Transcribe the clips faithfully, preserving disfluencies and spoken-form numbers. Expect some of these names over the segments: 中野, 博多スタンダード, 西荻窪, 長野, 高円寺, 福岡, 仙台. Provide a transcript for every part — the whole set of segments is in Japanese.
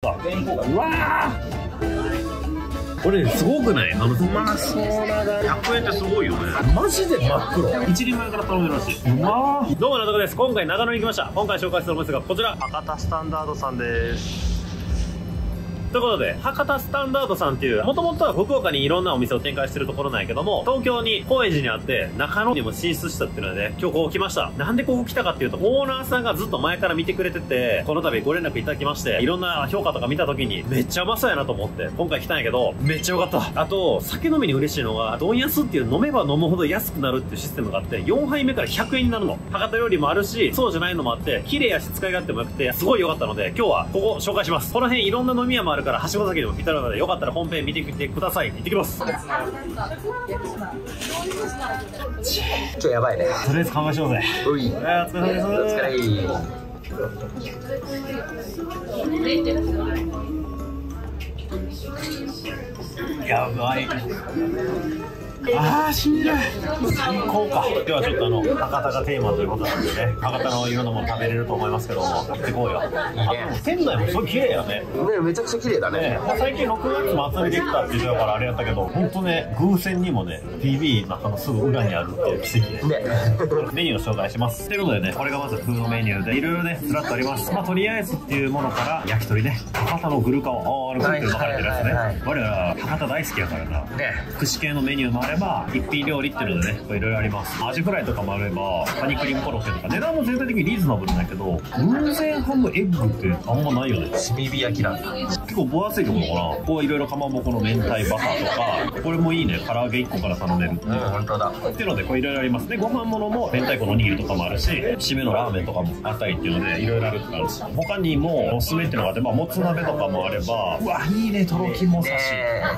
うわー、これすごくない？あのうまそうなだれ。ひゃくえんってすごいよね。マジで真っ黒。一人前から頼めるらしい。うまー。どうもなとこです。今回長野に来ました。今回紹介するお店がこちら、博多スタンダードさんです。ということで、博多スタンダードさんっていう、もともとは福岡にいろんなお店を展開してるところなんやけども、東京に高円寺にあって、中野にも進出したっていうので、ね、今日ここ来ました。なんでここ来たかっていうと、オーナーさんがずっと前から見てくれてて、この度ご連絡いただきまして、いろんな評価とか見た時に、めっちゃうまそうやなと思って、今回来たんやけど、めっちゃよかった。あと、酒飲みに嬉しいのが、丼安っていう飲めば飲むほど安くなるっていうシステムがあって、よんはいめからひゃくえんになるの。博多料理もあるし、そうじゃないのもあって、綺麗やし使い勝手も良くて、すごい良かったので、今日はここ紹介します。この辺いろんな飲み屋もあるからはしご酒でも見たので、よかったら本編見てみてください。行ってきます。今日やばいね。とりあえず乾杯しようぜ。お疲れ様です。お疲れ様。やばい。ああ、しんどい。最高か。今日はちょっとあの、博多がテーマということなんでね、博多のいろんなもの食べれると思いますけど、行ってこうよ。仙台もすごい綺麗だよね。ね、めちゃくちゃ綺麗だね。ね、まあ、最近ろくがつも集めてきたって言ってたからあれやったけど、ほんとね、偶然にもね、ビービー 中のすぐ裏にあるっていう奇跡で。ね、メニューを紹介します。ということでね、これがまず風のメニューで、いろいろね、ずらっとあります。まあ、とりあえずっていうものから、焼き鳥ね、博多のグルカを、あー、あれ、グルカって分かれてるやつね。我々、博多大好きやからな。ね、福祉系のメニューもあれば、まあ、一品料理っていうのでね、いろいろあります。アジフライとかもあれば、カニクリームコロッケとか、値段も全体的にリーズナブルだけど、偶然ハムエッグってあんまないよね。炭火焼きなんだ。結構分厚いところかな。こういろいろかまぼこの明太バターとか、これもいいね。唐揚げいっこから頼めるっていう。うん、本当だ。っていうので、こういろいろあります。で、ご飯物も明太子のおにぎりとかもあるし、締めのラーメンとかもあったりっていうので、いろいろあるって感じ。他にもおすすめっていうのがあって、まあ、もつ鍋とかもあれば、うわ、いいね、とろきもさ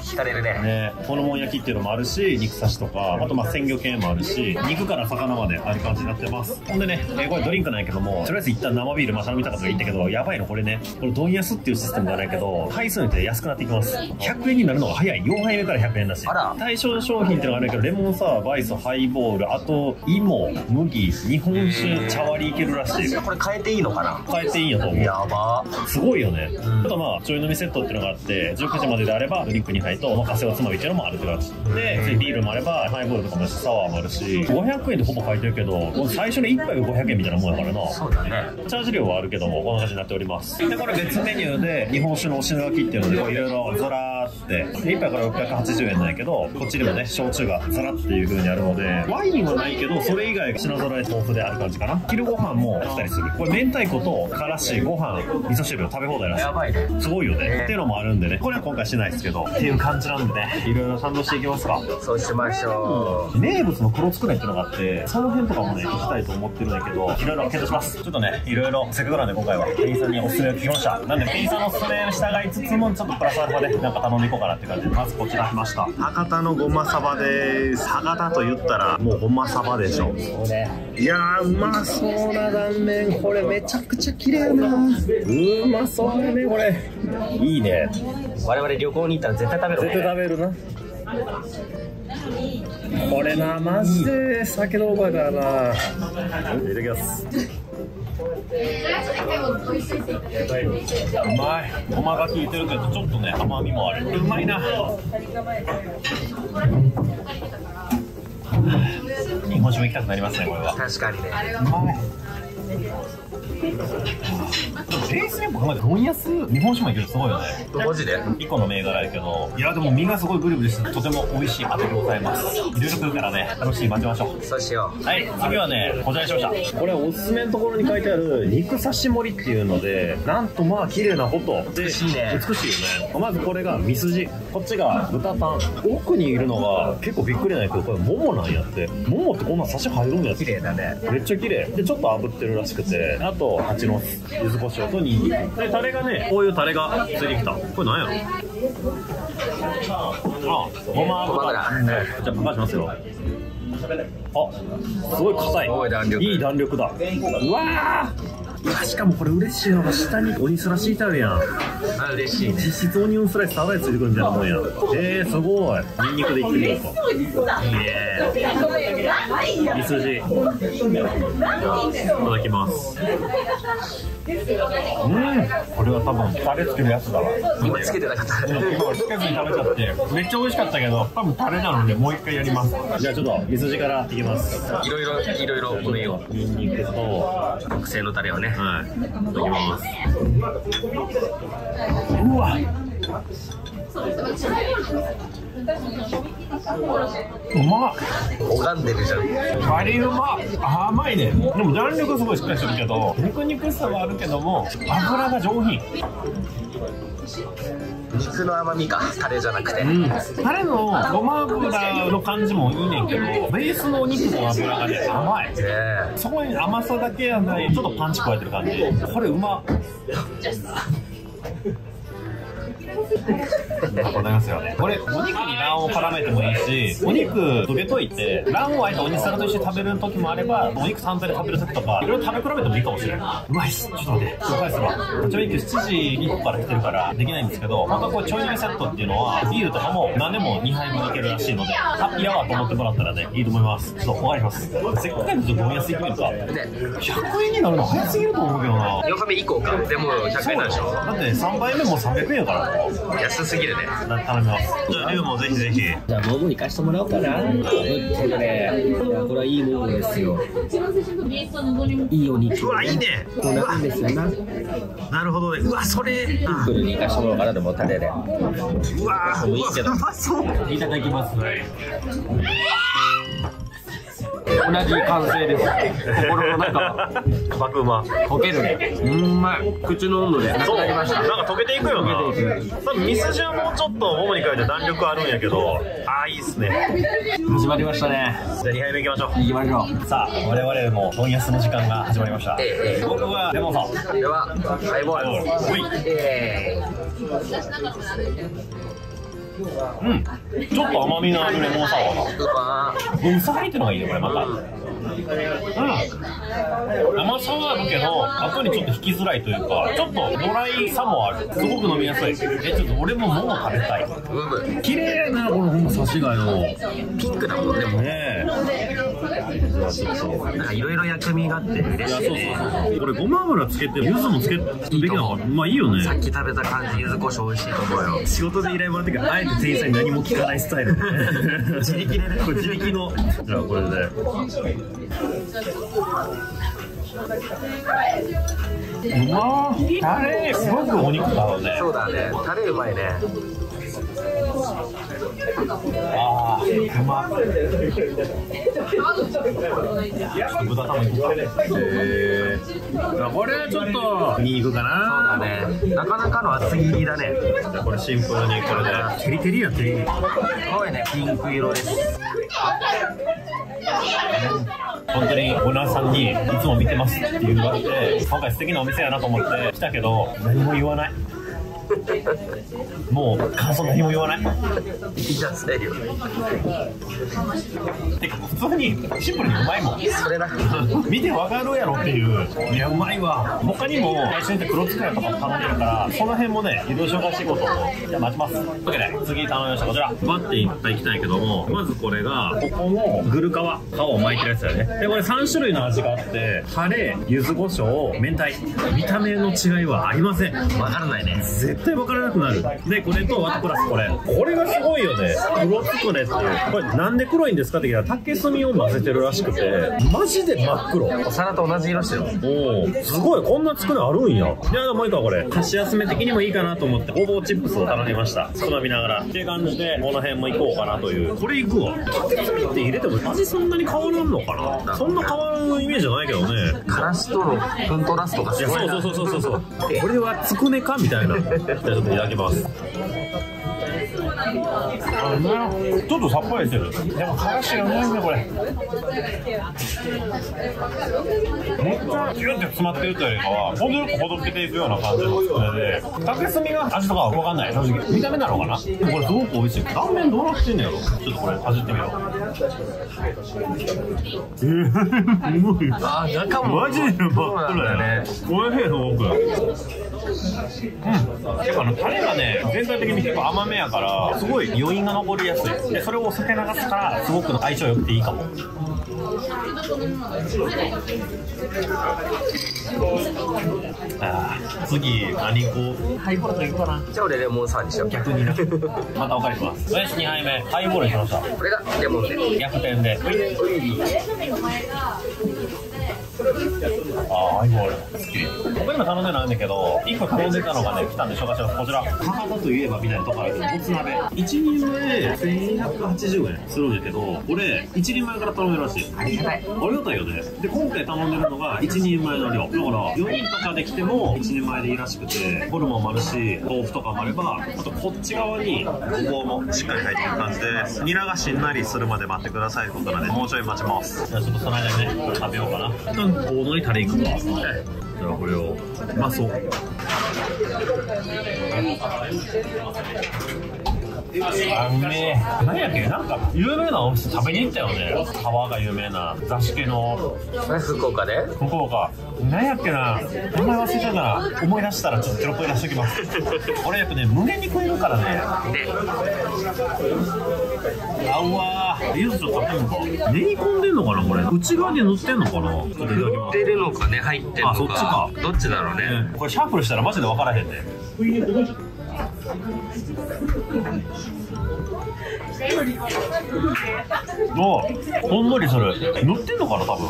し。惹かれるね。ね、このもん焼きっていうのもあるし、肉刺しとか、あとまあ鮮魚系もあるし、肉から魚まである感じになってます。ほんでね、えー、これドリンクなんやけども、とりあえず一旦生ビールまあ頼みたかったら言ったけど、やばいのこれね、これ丼安っていうシステムじゃないけど、配数によって安くなっていきます。ひゃくえんになるのが早い。よんはいめからひゃくえんだし、対象の商品っていうのがあるけど、レモンサワー、バイス、ハイボール、あと芋、麦、日本酒、茶割りいけるらしい。これ変えていいのかな。変えていいんやと思う。やばー、すごいよね。あとまあちょい飲みセットっていうのがあって、じゅうくじまでであればドリンクにはいとお任せおつまみっていうのもあるって感じで、ビールもあれば、ハイボールとかもサワーもあるし、ごひゃくえんでほぼ書いてるけど、最初のいっぱいがごひゃくえんみたいなもんやからな。そうだね。チャージ料はあるけども、こんな感じになっております。で、これ別メニューで、日本酒のお品書きっていうので、いろいろザラーって、いっぱいからろっぴゃくはちじゅうえんなんやけど、こっちでもね、焼酎がザラっていう風にあるので、ワインはないけど、それ以外が品揃え豊富である感じかな。昼ご飯も来たりする。これ、明太子とからし、ご飯、味噌汁を食べ放題らしい。やばいね。すごいよね。っていうのもあるんでね、これは今回しないですけど、っていう感じなんでね、いろいろ賛同していきますか。そうしましょう。名物の黒つくねってのがあって、その辺とかもね行きたいと思ってるんだけど、いろいろ検討します。ちょっとね、いろいろせっかくなんで今回は店員さんにおすすめを聞きました。なんで店員さんのおすすめに従いつつも、ちょっとプラスアルファでなんか頼んでいこうかなって感じで、まずこちら来ました。博多のごまサバです。博多と言ったらもうごまサバでしょ。いやー、うまそうな断面。これめちゃくちゃ綺麗やな。うまそうやね。これいいね。我々旅行に行ったら絶対食べる。絶対食べるな。これな、マジで酒のオーバーだな。いただきます。うまい。ごまが効いてるけど、ちょっとね、甘みもある。うまいな。日本酒も行きたくなりますね、これは。確かにね。うまい。冷静に考えて丼安日本酒もいける。すごいよね。マジでいっこの銘柄やけど、いやでも身がすごいブリブリして、とても美味しいあてでございます。いろいろ来るからね、楽しい待ちましょう。そうしよう。はい、次はね、こちらにしました。これおすすめのところに書いてある肉刺し盛りっていうので、なんとまあ綺麗なことで美しいね。美しいよね。まずこれがミスジ、こっちが豚タン。奥にいるのが結構びっくりないけど、これももなんやって。ももってこんな刺し入るんやって。綺麗だね。めっちゃ綺麗で、ちょっと炙ってるらしくて、あと蜂の柚子胡椒とニンニクで、タレがね、こういうタレがついてきた。これなんやろ。あ、ごま油。じゃあ溶かしますよ。あ、すごい硬い。いい弾力だ。うわー、あ、しかもこれ嬉しいのが下にオニスラ敷いてあるやん。あ、嬉しいね。実質オニオンスライスただでついてくるみたいなもんやん。えー、すごい。ニンニクでいってみようか。いいね。みすじいただきます。うん、これは多分タレつけるやつだわ。今つけてなかった。今つけずに食べちゃってめっちゃ美味しかったけど、多分タレなのでもう一回やります。じゃあちょっとみすじからいきます。いろいろいろいろおねぎを、ニンニクと特製のタレをね、はい、いただきます。うわうまっ。拝んでるじゃん。カリうまっ。甘いね。でも弾力すごいしっかりしてるけど、肉肉しさはあるけども脂が上品。肉の甘みか、タレじゃなくて、うん、タレのごま油の感じもいいねんけど、ベースのお肉の脂がね甘い、えー、そこに甘さだけやない、ちょっとパンチ加えてる感じ。これうまっ。これお肉に卵黄を絡めてもいいし、お肉どけといて卵黄をあえておにさらと一緒に食べる時もあれば、お肉単体で食べる時とかいろいろ食べ比べてもいいかもしれない。うまいっす。ちょっと待って、紹介するわ。こちら今しちじいっぷんから来てるからできないんですけど、本当こうちょい飲みセットっていうのはビールとかも何でもにはいぶんいけるらしいので、ハッピーアワーと思ってもらったらね、いいと思います。ちょっとお会いします。せっかくなんでちょっと飲みやすいってみるか。ひゃくえんになるの早すぎると思うけどな。よっかめ以降か。でもひゃくえんなんでしょ。だってさんばいめもさんびゃくえんやから安すぎるね。頼みます。じゃあリュウもぜひぜひ。じゃあモブに貸してもらおうかな。これはいいモブですよ。いいお肉。うわいいね。こうなるんですよ。なるほどね。うわそれ。シンプルに貸してもらおうかな。でもタレで。うわうまそう。いただきます。同じ完成です。心の中爆うま溶けるね。うんまい。口の温度でなくなりました。なんか溶けていくよな。多分みすじはもうちょっとももにかけて弾力あるんやけど、ああいいっすね。始まりましたね。じゃあにはいめいきましょう。いきましょう。さあ我々も盆安の時間が始まりました。僕はレモンさん。ではハイボール。うん、ちょっと甘みのあるレモンサワーだ。うん、さ入ってるのがいいね、これまた。うん、甘さはあるけど、後にちょっと引きづらいというか、ちょっとドライさもある。すごく飲みやすい。え、ちょっと俺も桃食べたい。うん、綺麗な、このほんまサシがよ。ピンクだもんね、もうね。なんかいろいろ薬味があって嬉しいね。これごま油つけて柚子もつけるべきなのか。まあいいよね。さっき食べた感じ柚子胡椒美味しいと思うよ。仕事で依頼もらってからあえて店員さんに何も聞かないスタイル。自力でね。これ自力の。じゃあこれで。うまー。タレすごくお肉だろうね。そうだね。タレうまいね。ああ、うまっ。豚玉いくか。ええ。これはちょっとにいくかな。そうだね。なかなかの厚切りだね。じゃこれシンプルにこれで。テリテリやテリ。すごいね、ピンク色です。本当にオーナーさんにいつも見てますって言われて、今回素敵なお店やなと思って来たけど何も言わない。もう感想何も言わない。いいじゃん、セリオ。てか普通にシンプルにうまいもん。それだ。見てわかるやろっていう。いやうまいわ。他にも最初に黒つくらとか頼んでるから、その辺もね移動紹介していこうと思う。じゃあ待ちます。オッケーね。次頼みましたこちら。バッていっぱいいきたいけども、まずこれがここのグルカワ、皮を巻いてるやつだよね。でこれ三種類の味があって、タレ、柚子胡椒、明太。見た目の違いはありません。わからないね。絶対分からなくなる。でこれとワンプラスこれこれがすごいよね。黒つくねっていう、これなんで黒いんですかって言ったら竹炭を混ぜてるらしくて、マジで真っ黒。お皿と同じ色してる。おおすごい、こんなつくねあるんや。じゃあもう一個はこれ箸休め的にもいいかなと思ってごぼうチップスを頼みました。つまみながらっていう感じでこの辺もいこうかなという。これいくわ。竹炭って入れても味そんなに変わらんのかな。そんな変わるイメージじゃないけどね。からしとのコントラストがすごいな。そうそうそうそうそう。これはつくねかみたいな。じゃあちょっといただきます。うん、ちょっとさっぱりしてる。でもからしがうまいねこれ。めっちゃギュッて詰まってるというよりかは程よくほどけていくような感じの作りで、竹炭が味とかは分かんない正直。見た目なのかな。これすごく美味しい。断面どうなってんのやろ。ちょっとこれかじってみよう。えー、うまい。あー中もマジで真っ黒だね。おいしいすごく。うん、やっぱあのタレがね全体的に結構甘めやからすごい余韻が残りやすい。でそれをお酒流すからすごく相性良くていいかも。ああ次何こうハイボールといこうかな。じゃあ俺レモンサワーにしよう。逆になまたお借りします。よしにはいめハイボールにしました。これがレモンで逆転でああ、ハイボール好き。僕今頼んでないんだけど、一個頼んでたのがね、来たんで紹介します。こちら。博多といえばみたいなとこあるけど、もつ鍋。いちにんまえせんにひゃくはちじゅうえんするんだけど、俺、いちにんまえから頼めるらしい。ありがたい。ありがたいよね。で、今回頼んでるのがいちにんまえの量。だから、よにんとかで来てもいちにんまえでいいらしくて、ホルモンもあるし、豆腐とかもあれば、あとこっち側にごぼうもしっかり入ってる感じです。ニラがしんなりするまで待ってくださいということなので、もうちょい待ちます。じゃあちょっとその間にね、食べようかな。王道にタレいくわ。じゃあこれをうまそう。あうめえ。何やっけ、なんか有名なお店食べに行ったよね。川が有名な座敷の福岡で。福岡何やっけな、名前忘れたな。思い出したらちょっとテロップ出してきます。俺やっぱね胸肉いるからね。ねあうわーゆずちょっと食べるのか。練り込んでんのかなこれ。内側に塗ってんのかな。塗ってるのかね入ってんのか。あそっちか。どっちだろうね、ねこれシャッフルしたらマジで分からへんね。どうほんのりする。乗ってんのかな多分。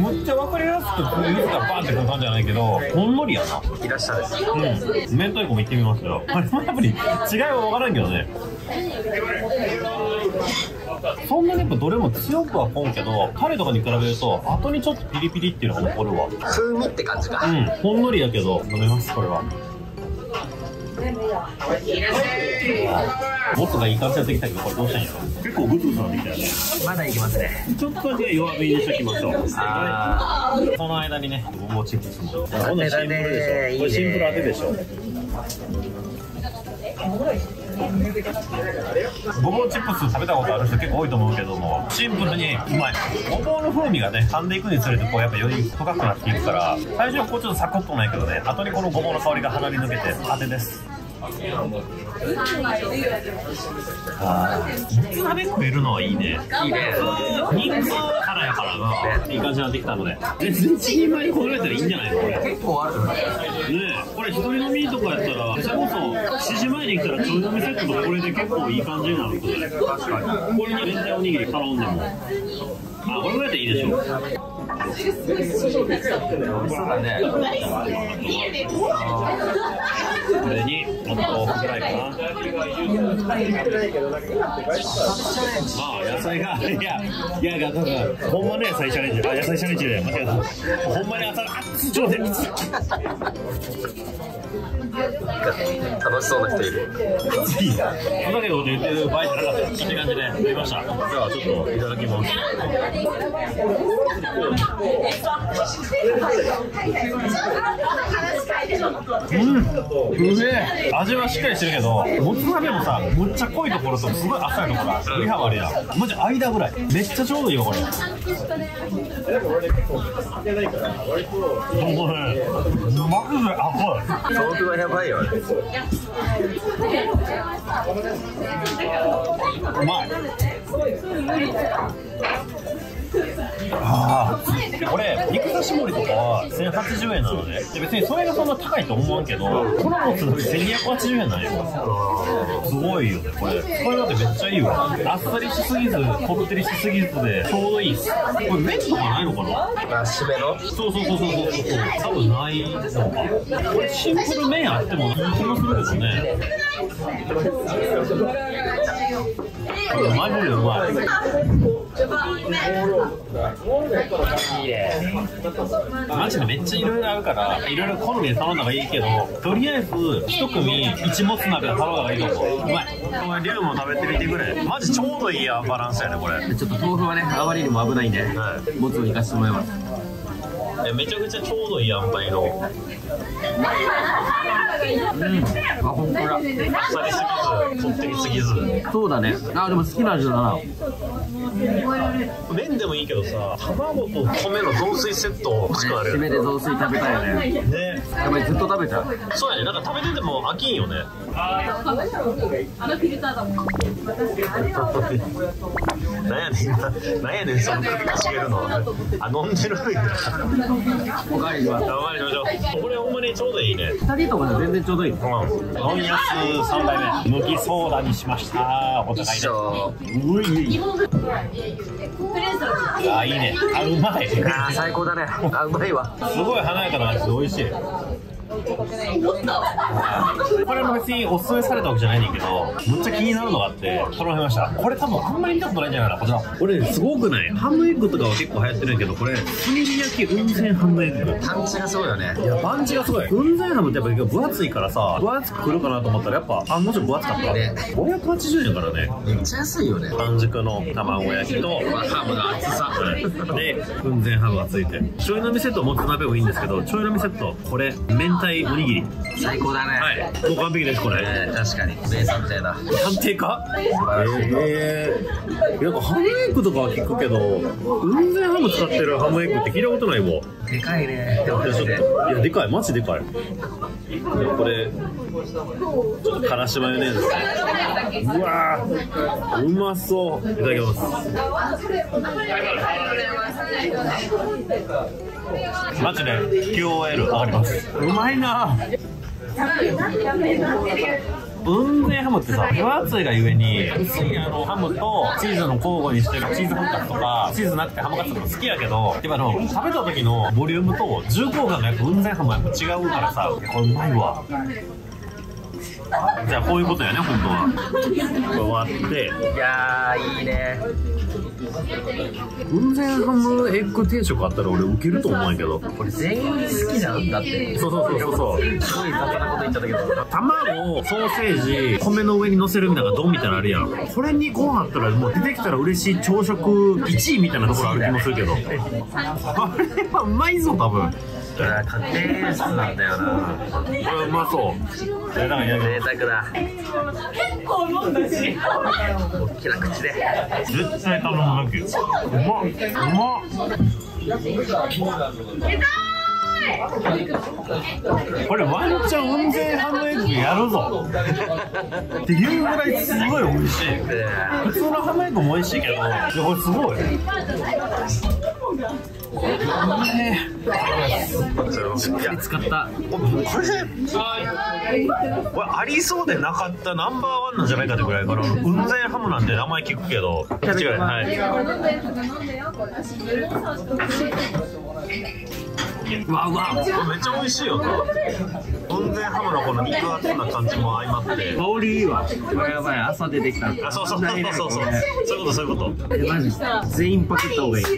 むっちゃ分かりやすく水がバンってくる感じじゃないけどほんのりやな。いらっしゃるです、うん、明太子もいってみますよ。あれもやっぱり違いは分からんけどね。そんなにやっぱどれも強くはこんけどタレとかに比べると後にちょっとピリピリっていうのが残るわ。風味って感じか。うんほんのりやけど飲めますこれは。もっとがいい感じやってきたけどこれどうしたんやろ。結構グツグツなってきたよね。まだいきますね。ちょっとだけ弱火にしときましょう。あーその間にねごぼうチップスも。これシンプルでしょ。これシンプル当てでしょ。ごぼうチップス食べたことある人結構多いと思うけどもシンプルにうまい。ごぼうの風味がね噛んでいくにつれてこうやっぱより深くなっていくから最初はこうちょっとサクッとないけどね後にこのごぼうの香りが鼻に抜けて当てです。あー肉鍋食えるのはいいね。いいね。肉からやからないい感じになってきたので全然いちにんまえにこだわったらいいんじゃないのこれ。結構あるねえ。これ一人飲みとかやったらそれこそしちじまえに来たらちょい飲みセットとこれで結構いい感じになる。確かにこれに明太おにぎり頼んでもあこれぐらいだったらいいでしょ。美味しそうだね。これにもっと多くないかな。まあ野菜がいやいやが多分ほんまね野菜チャレンジ。あ野菜チャレンジだよ間違えた。ほんまに当たる。ちょっと待って。楽しそうな人いる。いいな。そんなこと言ってる場合じゃなかった。って感じで食べました。じゃあちょっといただきます。うん、うめえ。味はしっかりしてるけどもつ鍋もさむっちゃ濃いところとすごい浅いところが振り幅あるやん。マジ間ぐらいめっちゃちょうどいいよこれ。うまい。あこれ肉刺し盛りとかはせんはちじゅうえんなので別にそれがそんな高いと思わんけどコラボするのにせんにひゃくはちじゅうえんなんよ。すごいよねこれ。これだってめっちゃいいわ。あっさりしすぎずこってりしすぎずでちょうどいい。これ麺とかないのかな。あ締めのそうそうそうそうそうそう多分ないのか。これシンプル麺あってもいい気もするけどね。マジでうまい。マジでめっちゃいろいろあるからいろいろ好みで頼んだ方がいいけど、とりあえず一組一もつ鍋で頼んだ方がいいと思う。うまい。お前龍も食べてみてくれ。マジちょうどいいやバランスやねこれ。ちょっと豆腐はねあまりにも危ないんで、はい、もつを生かしてもらいます。めちゃくちゃちょうどいい塩梅の。うん。あ、ほんとだ。あっさりすぎず、こってりすぎず。そうだね。あ、でも好きな味だな。麺でもいいけどさ、卵と米の雑炊セット欲しくなる。締めで雑炊食べたいよね。ね。やっぱりずっと食べちゃう。そうやね。なんか食べてても飽きんよね。あのフィルターだもん。なんやねん、なんやねん、その首かしげるの。あ、飲んでる。おかわりしましょう。これほんまにちょうどいいね。ふたりとかで全然ちょうどいい。うん。飲みやす三代目。むきソーダにしました。お互いね。うい。あ、いいね。あ、うまい。あ、最高だね。あ、うまいわ。すごい華やかな味で美味しい。これも別におすすめされたわけじゃないねんけど、むっちゃ気になるのがあって頼みました。これ多分あんまり見たことないんじゃないかな。こちらこれすごくない？ハムエッグとかは結構流行ってるんやけど、これ炭火焼き雲仙ハムエッグ、パンチがすごいよね。いやパンチがすごい。雲仙ハムってやっぱ分厚いからさ、分厚くくるかなと思ったらやっぱあもちろん分厚かったね。ごひゃくはちじゅうえんだからね、めっちゃ安いよね。半熟の卵焼きとハムが厚さで雲仙ハムがついて、醤油のみセットもつ鍋もいいんですけど、醤油のみセットこれ明太おにぎり最高だね。はい、もう完璧ですこれ。確かに名探偵だ。探偵か。ええ、なんかハムエッグとかは聞くけど雲仙ハム使ってるハムエッグって聞いたことないもん。でかいね。でもちょっと、いやでかい、マジでかい。これちょっとからしマヨネーズ。うわーうまそう。いただきます。マジで キューオーエル 上がります。うまいな。雲仙ハムってさ、分厚いがゆえにあのハムとチーズの交互にしてるチーズハムカツとかチーズなくてハムカツとか好きやけど、やっぱの食べた時のボリュームと重厚感がやっぱ雲仙ハムはやっぱ違うからさ、これうまいわ。じゃあこういうことやね本当は。こうやって、いやーいいね。雲仙ハムエッグ定食あったら俺ウケると思うんやけど、これ全員好きなんだって。そうそうそうそうそう。すごい雑なこと言っちゃったけど、卵をソーセージ米の上にのせるみたいなドンみたいなのあるやん。これにご飯あったらもう出てきたら嬉しい朝食いちいみたいなところある気もするけど、これはうまいぞ多分。家庭レスなんだよな。これうまそう。贅沢だ。結構飲んだし大きな口で絶対頼むわけよ。うまっうまっ。これワンチャン雲仙ハムエッグやるぞっていうぐらいすごい美味しい。普通のハムエッグも美味しいけど、いやこれすごい。使った。これありそうでなかったナンバーワンなんじゃないかってぐらいから、雲仙ハムなんて名前聞くけど違う。はい。うわうわ、めっちゃ美味しいよ。雲仙ハムのこの肉厚な感じも相まって、香りいいわ。やばい、朝出てきた。あ、そうそうそうそうそう、そういうことそういうこと。え、マジ全員パクった方がいい。こ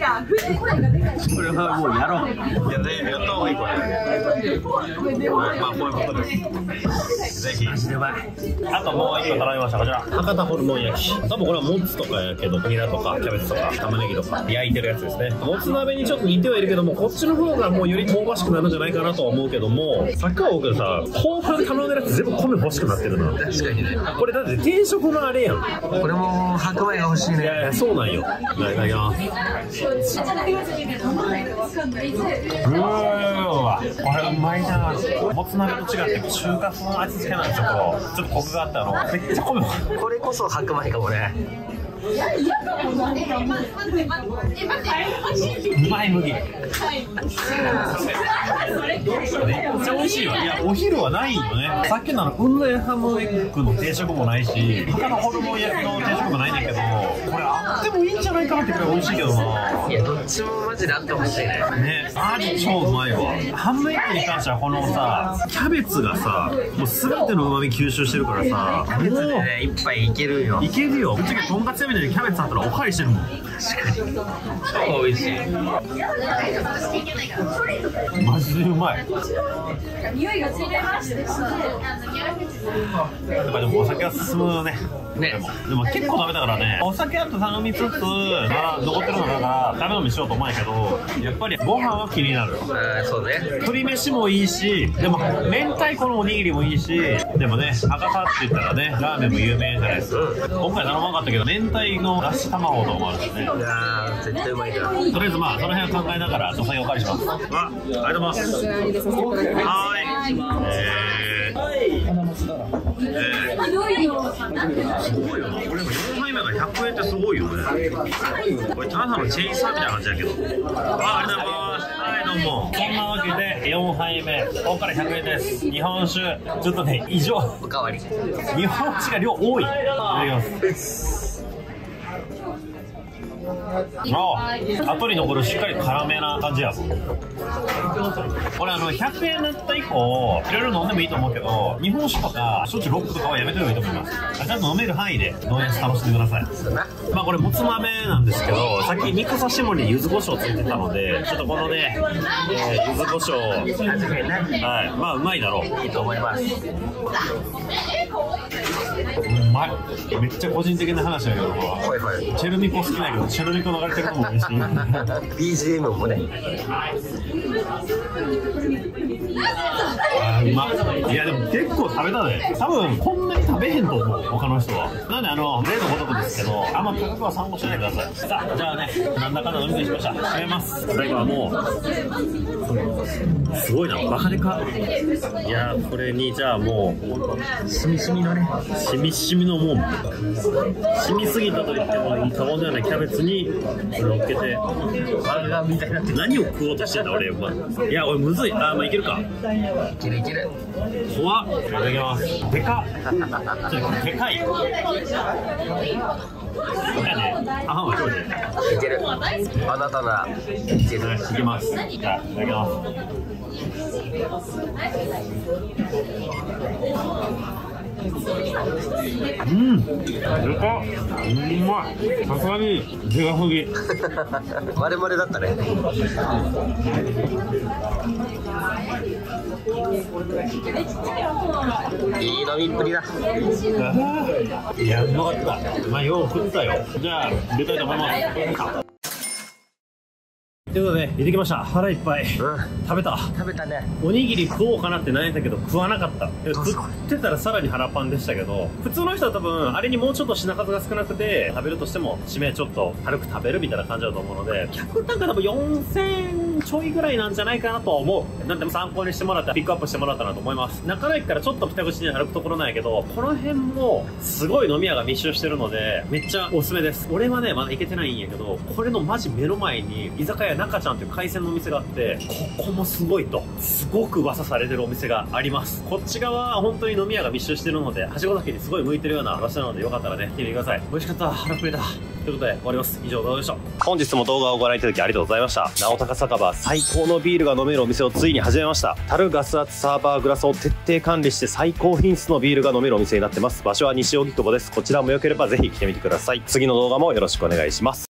れはもうやろう。いやね、やった方がいいこれ。まあこういうことです。ぜひ。あともう一個頼みましたこちら。博多ホルモン焼き。多分これはもつとかやけど、ニラとかキャベツとか玉ねぎとか焼いてるやつですね。もつ鍋にちょっと似てはいるけども、こっちの方がもうより香ばしくなるんじゃないかなとは思うけども、さっきは多くさ、後半頼んでるやつ全部米欲しくなってるな。確かにね。これだって定食のあれやん。これも白米が欲しいね。いやいや、そうなんよ。いただきます。うわ、これうまいな。もつ鍋と違って中華風の味付けなんですよ。ちょっとコクがあったの。めっちゃ米。これこそ白米かもね。うまい麦。めっちゃ美味しいよ。いやお昼はないよね。さっきの雲仙ハムエッグの定食もないし、他のホルモン焼きの定食もないんだけど、これあってもいいんじゃないかなってくらい美味しいけどな。いやどっちもマジであってほしいね。ね、マジ超うまいわ。ハムエッグに関してはこのさ、キャベツがさ、もうすべての旨味吸収してるからさ、キャベツでね一杯いけるよ。いけるよ。ぶっちゃけとんかつみたいにキャベツあったったらおかえしてるもん。確かに超美味しい。マジでうまい。匂いがついてまして、やっぱでもお酒は進むね。ね、でも結構食べたからね。お酒あと頼みつつ残ってるのだから食べ飲みしようと思うんやけど、やっぱりご飯は気になる。そうね、鶏飯もいいし、でも明太子のおにぎりもいいし、でもね、博多って言ったらね、ラーメンも有名じゃないですか。今回頼まなかったけど、明太のだし卵とかもあるしね。いやー絶対うまいから。とりあえずまあその辺は考えながらお酒お借りします。あ、ありがとうございます。はい。えー、すごいよな。これよんはいめがひゃくえんってすごいよね。これただのチェイサーみたいな感じだけど。あ、ありがとうございます。はい、どうも。そんなわけでよんはいめ、ここからひゃくえんです。日本酒ちょっとね、異常おかわり。日本酒が量多い。いただきます。ああ、後に残るしっかり辛めな感じやもん。これあのひゃくえんだった以降いろいろ飲んでもいいと思うけど、日本酒とか焼酎ロックとかはやめてもいいと思います。ちゃんと飲める範囲で飲みやすく楽しんでください。まあこれもつ豆なんですけど、さっき肉刺し盛り柚子胡椒ついてたので、ちょっとこのね、えー、柚子胡椒、はい、まあうまいだろう。いいと思います。うまい。めっちゃ個人的な話だけど、はいはい、チェルミコ好きだけどチェルミコ流れてるのも嬉しい。ビージーエム もね。あ、うまい。いやでも結構食べたね。多分こんなに食べへんと思う他の人は。なんであの例のごとくですけど、あんま価格は参考しないでください。さあ、じゃあね、なんだかんだ飲みにしました。締めます。最後はもうすごいな、バカでか。いやー、これにじゃあもうしみしみのね、しみしみのもうしみすぎたといっても卵じゃないキャベツに乗っけてバーガーみたいになって、何を食おうとしてた俺。お前、いや俺むずい。あ、まあいけるか。いけるいける。怖っ。いただきます。でかっ。ちょっとでかい。あ、もういける。あなたならいける。いきます。じゃあいただきます。うん、でかっ、うまい。さすがにでかすぎ。我々だったね。いい飲みっぷりだ。いや、うまかった。まあ、よう食ったよ。じゃあ、出たいと思います。ということで行ってきました。腹いっぱい、うん、食べた食べたね。おにぎり食おうかなって悩んだけど食わなかった。食ってたらさらに腹パンでしたけど、普通の人は多分あれにもうちょっと品数が少なくて食べるとしても締めちょっと軽く食べるみたいな感じだと思うので、客単価多分よんせんえんちょいぐらいなんじゃないかなとは思う。なんでも参考にしてもらったらピックアップしてもらったなと思います。中野駅からちょっと北口に歩くところなんやけど、この辺もすごい飲み屋が密集してるのでめっちゃおすすめです。俺はねまだ行けてないんやけど、これのマジ目の前に居酒屋中ちゃんという海鮮のお店があって、ここもすごいとすごく噂されてるお店があります。こっち側は本当に飲み屋が密集してるので、はしご酒にすごい向いてるような場所なので、よかったらね来てみてください。美味しかった、腹増えた。ということで終わります。以上、どうでした。本日も動画をご覧いただきありがとうございました。なおたか酒場、最高のビールが飲めるお店をついに始めました。樽、ガス圧、サーバー、グラスを徹底管理して最高品質のビールが飲めるお店になってます。場所は西荻窪です。こちらも良ければぜひ来てみてください。次の動画もよろしくお願いします。